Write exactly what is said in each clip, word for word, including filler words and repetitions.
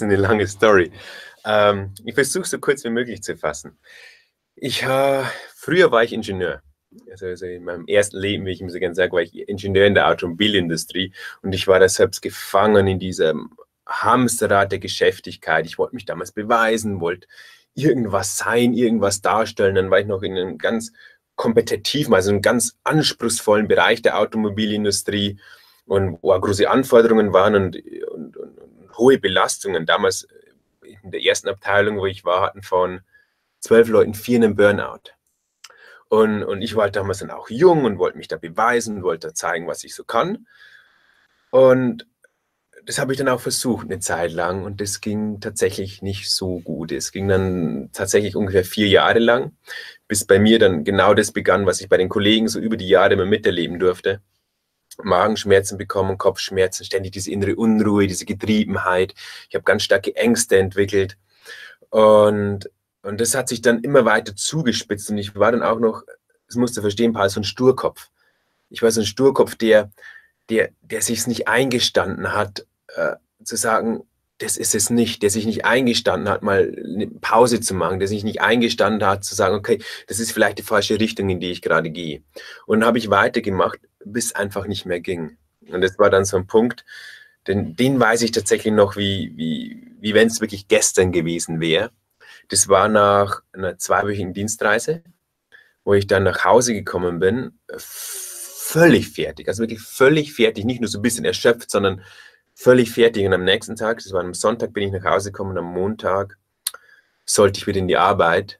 ist eine lange Story. Ähm, ich versuche so kurz wie möglich zu fassen. Ich, äh, früher war ich Ingenieur. Also, also in meinem ersten Leben, wie ich immer so gerne sage, war ich Ingenieur in der Automobilindustrie und ich war da selbst gefangen in diesem Hamsterrad der Geschäftigkeit. Ich wollte mich damals beweisen, wollte irgendwas sein, irgendwas darstellen. Dann war ich noch in einem ganz kompetitiven, also einem ganz anspruchsvollen Bereich der Automobilindustrie und wo große Anforderungen waren und, und, und, und hohe Belastungen. Damals in der ersten Abteilung, wo ich war, hatten von zwölf Leuten vier einen Burnout. Und, und ich war damals dann auch jung und wollte mich da beweisen, wollte da zeigen, was ich so kann. Und das habe ich dann auch versucht eine Zeit lang und das ging tatsächlich nicht so gut. Es ging dann tatsächlich ungefähr vier Jahre lang, bis bei mir dann genau das begann, was ich bei den Kollegen so über die Jahre immer miterleben durfte. Magenschmerzen bekommen, Kopfschmerzen, ständig diese innere Unruhe, diese Getriebenheit. Ich habe ganz starke Ängste entwickelt und Und das hat sich dann immer weiter zugespitzt und ich war dann auch noch, das musst du verstehen, Paul, so ein Sturkopf. Ich war so ein Sturkopf, der, der, der sich es nicht eingestanden hat, äh, zu sagen, das ist es nicht, der sich nicht eingestanden hat, mal eine Pause zu machen, der sich nicht eingestanden hat, zu sagen, okay, das ist vielleicht die falsche Richtung, in die ich gerade gehe. Und dann habe ich weitergemacht, bis es einfach nicht mehr ging. Und das war dann so ein Punkt, den, den weiß ich tatsächlich noch, wie, wie, wie wenn es wirklich gestern gewesen wäre. Das war nach einer zweiwöchigen Dienstreise, wo ich dann nach Hause gekommen bin, völlig fertig, also wirklich völlig fertig, nicht nur so ein bisschen erschöpft, sondern völlig fertig. Und am nächsten Tag, das war am Sonntag, bin ich nach Hause gekommen und am Montag sollte ich wieder in die Arbeit.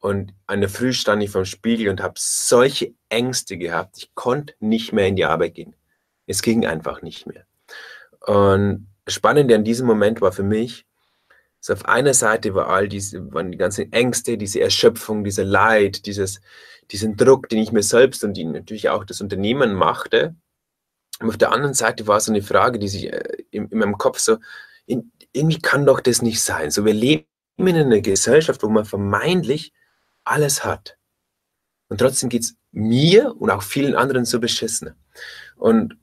Und an der Früh stand ich vorm Spiegel und habe solche Ängste gehabt, ich konnte nicht mehr in die Arbeit gehen. Es ging einfach nicht mehr. Und das Spannende an diesem Moment war für mich, so auf einer Seite war all diese, waren die ganzen Ängste, diese Erschöpfung, dieser Leid, dieses, diesen Druck, den ich mir selbst und den natürlich auch das Unternehmen machte. Und auf der anderen Seite war so eine Frage, die sich in, in meinem Kopf so, in, irgendwie kann doch das nicht sein. So, wir leben in einer Gesellschaft, wo man vermeintlich alles hat. Und trotzdem geht es mir und auch vielen anderen so beschissen. Und,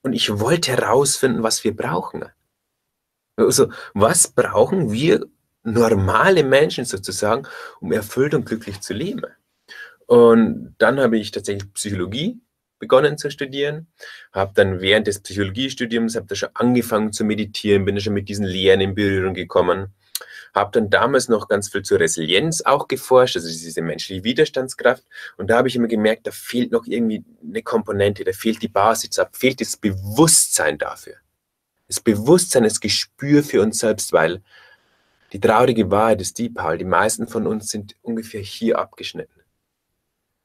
und ich wollte herausfinden, was wir brauchen. Also, was brauchen wir normale Menschen sozusagen, um erfüllt und glücklich zu leben? Und dann habe ich tatsächlich Psychologie begonnen zu studieren, habe dann während des Psychologiestudiums, habe da schon angefangen zu meditieren, bin da schon mit diesen Lehren in Berührung gekommen, habe dann damals noch ganz viel zur Resilienz auch geforscht, also diese menschliche Widerstandskraft. Und da habe ich immer gemerkt, da fehlt noch irgendwie eine Komponente, da fehlt die Basis, da fehlt das Bewusstsein dafür. Das Bewusstsein, das Gespür für uns selbst, weil die traurige Wahrheit ist die, Paul, die meisten von uns sind ungefähr hier abgeschnitten.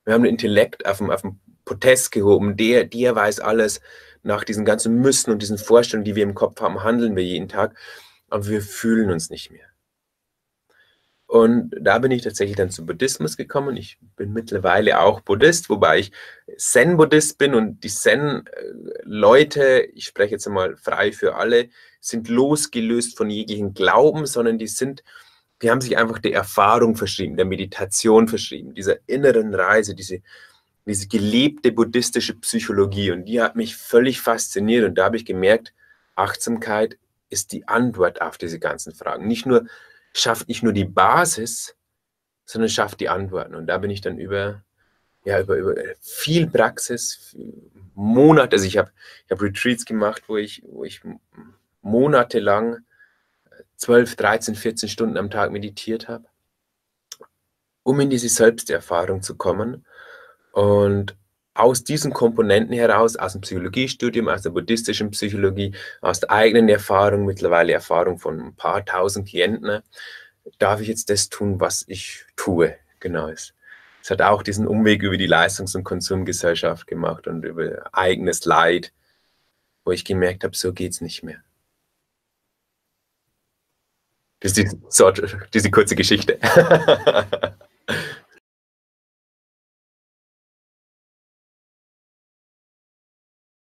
Wir haben den Intellekt auf den, auf den Podest gehoben, der, der weiß alles, nach diesen ganzen Müssen und diesen Vorstellungen, die wir im Kopf haben, handeln wir jeden Tag, aber wir fühlen uns nicht mehr. Und da bin ich tatsächlich dann zum Buddhismus gekommen. Ich bin mittlerweile auch Buddhist, wobei ich Zen-Buddhist bin und die Zen-Leute, ich spreche jetzt einmal frei für alle, sind losgelöst von jeglichen Glauben, sondern die sind, die haben sich einfach der Erfahrung verschrieben, der Meditation verschrieben, dieser inneren Reise, diese, diese gelebte buddhistische Psychologie. Und die hat mich völlig fasziniert und da habe ich gemerkt, Achtsamkeit ist die Antwort auf diese ganzen Fragen. Nicht nur schafft nicht nur die Basis, sondern schafft die Antworten. Und da bin ich dann über, ja, über, über viel Praxis, Monate, also ich habe ich hab Retreats gemacht, wo ich, wo ich monatelang zwölf, dreizehn, vierzehn Stunden am Tag meditiert habe, um in diese Selbsterfahrung zu kommen. Und aus diesen Komponenten heraus, aus dem Psychologiestudium, aus der buddhistischen Psychologie, aus der eigenen Erfahrung, mittlerweile Erfahrung von ein paar tausend Klienten, darf ich jetzt das tun, was ich tue. Genau. Es, es hat auch diesen Umweg über die Leistungs- und Konsumgesellschaft gemacht und über eigenes Leid, wo ich gemerkt habe, so geht es nicht mehr. Das ist die, so, diese kurze Geschichte.